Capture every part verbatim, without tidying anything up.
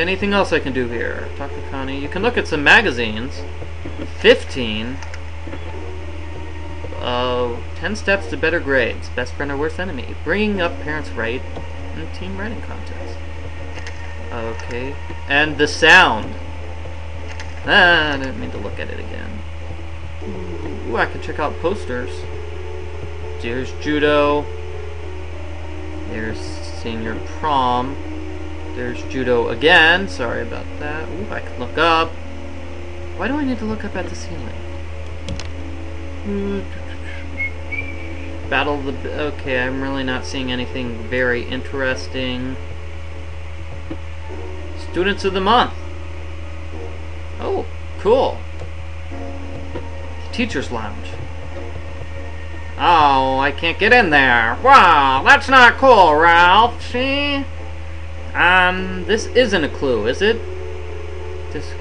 find anything else I can do here. Paseo County. You can look at some magazines. Fifteen. Uh, ten steps to better grades. Best friend or worst enemy. Bringing up parents' right and team writing contest. Okay. And the sound. Ah, I didn't mean to look at it again. Ooh, I can check out posters. There's judo. There's senior prom. There's judo again. Sorry about that. Ooh, I can look up. Why do I need to look up at the ceiling? Battle the... Okay, I'm really not seeing anything very interesting. Students of the month. Oh, cool. Teacher's lounge. Oh, I can't get in there. Wow, that's not cool, Ralph. See? Um, this isn't a clue, is it? Disc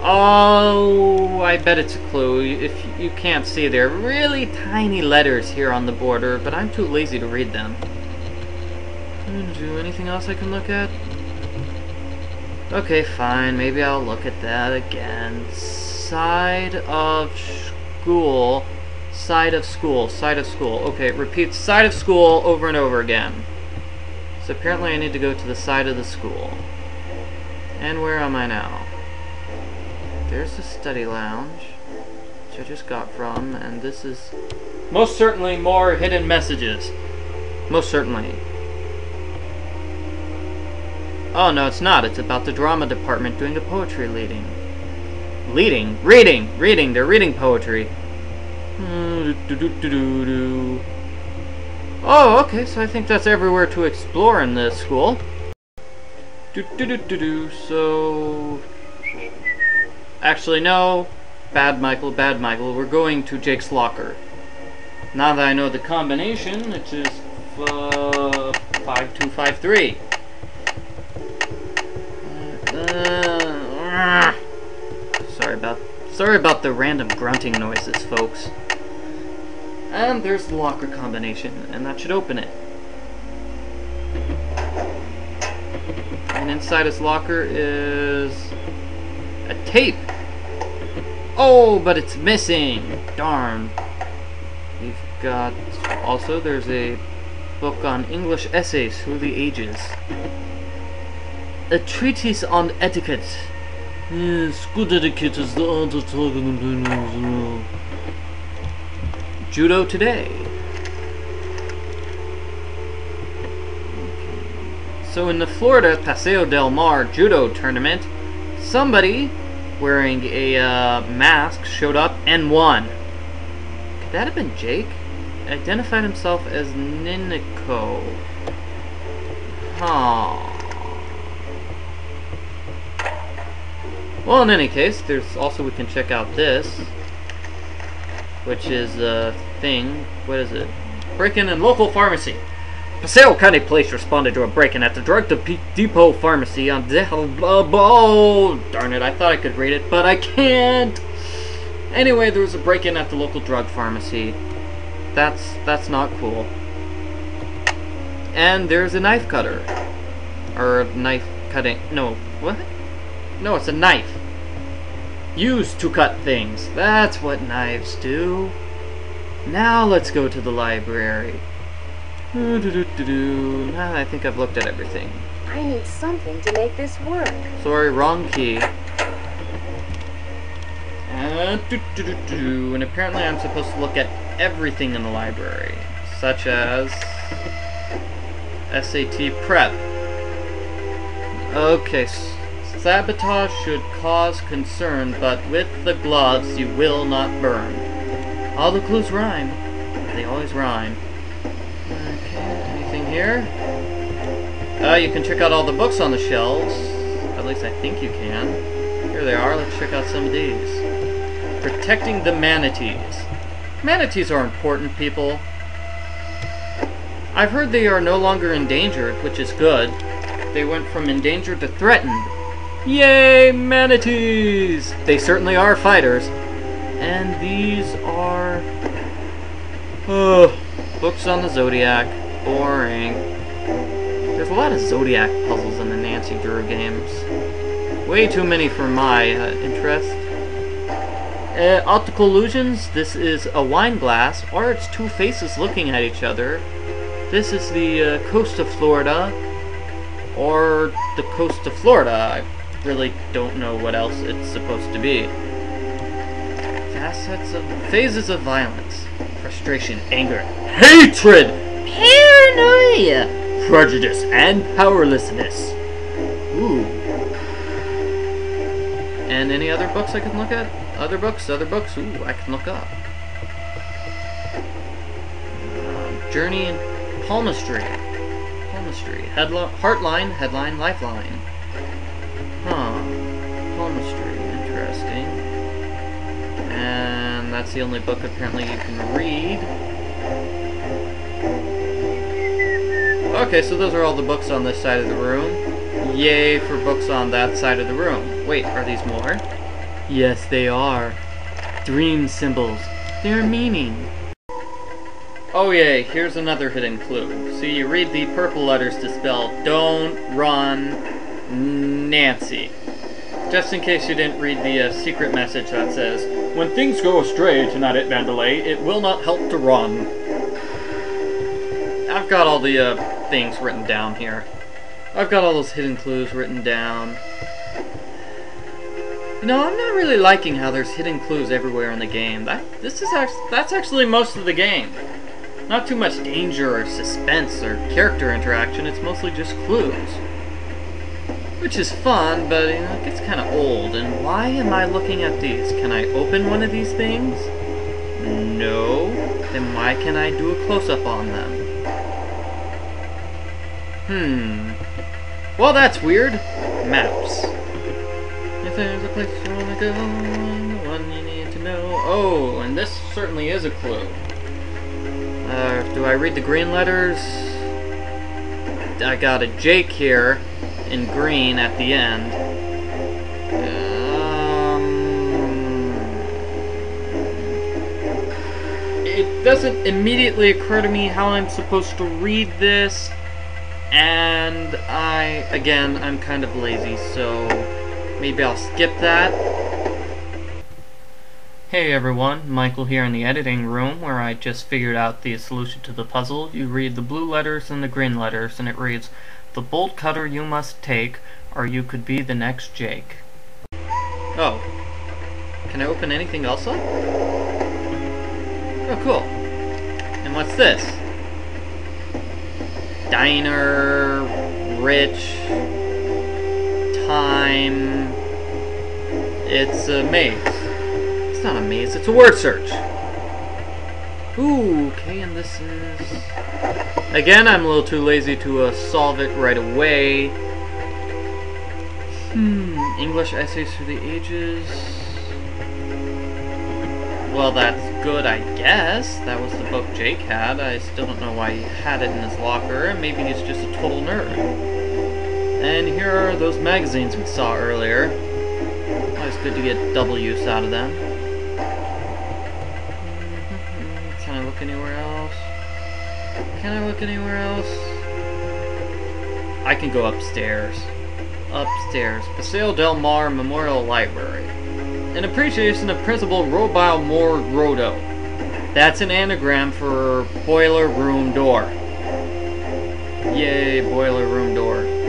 oh, I bet it's a clue. If you can't see, there are really tiny letters here on the border, but I'm too lazy to read them. Is there anything else I can look at? Okay, fine. Maybe I'll look at that again. Side of school. Side of school. Side of school. Okay, repeat side of school over and over again. So apparently I need to go to the side of the school. And where am I now? There's the study lounge, which I just got from, and this is most certainly more hidden messages. Most certainly. Oh, no, it's not. It's about the drama department doing a poetry reading. Leading? Reading! Reading! They're reading poetry. Oh, okay, so I think that's everywhere to explore in this school. So... Actually, no. Bad Michael, bad Michael. We're going to Jake's locker. Now that I know the combination, it's just uh, five two five three. Uh, sorry about sorry about the random grunting noises, folks. And there's the locker combination, and that should open it. And inside his locker is a tape. Oh, but it's missing. Darn. You've got also there's a book on English essays through the ages. A treatise on etiquette. Yes, good etiquette is the art of talking and doing well. Judo today. So in the Florida Paseo Del Mar judo tournament, somebody wearing a uh, mask showed up and won. Could that have been Jake? Identified himself as Ninico. Huh. Well, in any case, there's also we can check out this, which is a thing. What is it? Break-in and local pharmacy. Paseo County Police responded to a break-in at the Drug -to Depot Pharmacy on De oh, darn it! I thought I could read it, but I can't. Anyway, there was a break-in at the local drug pharmacy. That's that's not cool. And there's a knife cutter, or knife cutting. No, what? No, it's a knife. Used to cut things. That's what knives do. Now let's go to the library. Ooh, doo, doo, doo, doo. Ah, I think I've looked at everything. I need something to make this work. Sorry, wrong key. And, doo, doo, doo, doo. And apparently I'm supposed to look at everything in the library, such as S A T prep. Okay. Sabotage should cause concern, but with the gloves you will not burn. All the clues rhyme. They always rhyme. Okay, anything here? Uh, you can check out all the books on the shelves. At least I think you can. Here they are. Let's check out some of these. Protecting the manatees. Manatees are important, people. I've heard they are no longer endangered, which is good. They went from endangered to threatened. Yay, manatees! They certainly are fighters. And these are... Uh, books on the Zodiac. Boring. There's a lot of Zodiac puzzles in the Nancy Nancy Drew games. Way too many for my uh, interest. Uh, optical illusions. This is a wine glass, or it's two faces looking at each other. This is the uh, coast of Florida, or the coast of Florida. I really don't know what else it's supposed to be. Facets of phases of violence, frustration, anger, hatred, paranoia, prejudice, and powerlessness. Ooh. And any other books I can look at? Other books, other books. Ooh, I can look up. Uh, Journey and palmistry, palmistry, headline, heartline, headline, lifeline. Huh. Palmistry, interesting. And that's the only book apparently you can read. Okay, so those are all the books on this side of the room. Yay for books on that side of the room. Wait, are these more? Yes, they are. Dream symbols. Their meaning. Oh yay, here's another hidden clue. So you read the purple letters to spell Don't Run Nancy. Just in case you didn't read the uh, secret message that says, when things go astray tonight at Mandalay, it will not help to run. I've got all the uh, things written down here. I've got all those hidden clues written down. You know, I'm not really liking how there's hidden clues everywhere in the game. That, this is actually, that's actually most of the game. Not too much danger or suspense or character interaction, it's mostly just clues. Which is fun, but you know, it gets kind of old, and why am I looking at these? Can I open one of these things? No. Then why can I do a close-up on them? Hmm. Well, that's weird. Maps. If there's a place you want to go, the one you need to know. Oh, and this certainly is a clue. Uh, do I read the green letters? I got a Jake here in green at the end. Um, it doesn't immediately occur to me how I'm supposed to read this, and I, again, I'm kind of lazy, so maybe I'll skip that. Hey everyone, Michael here in the editing room where I just figured out the solution to the puzzle. You read the blue letters and the green letters, and it reads, the bolt cutter you must take, or you could be the next Jake. Oh. Can I open anything else up? Oh, cool. And what's this? Diner, rich, time, it's a maze. It's not a maze, it's a word search. Ooh, okay, and this is... Again, I'm a little too lazy to uh, solve it right away. Hmm, English essays through the ages... Well, that's good, I guess. That was the book Jake had. I still don't know why he had it in his locker, and maybe he's just a total nerd. And here are those magazines we saw earlier. Always good to get double use out of them. Can I look anywhere else? Can I look anywhere else? I can go upstairs. Upstairs. Paseo Del Mar Memorial Library. An appreciation of Principal Robile Moore Groto. That's an anagram for boiler room door. Yay, boiler room door.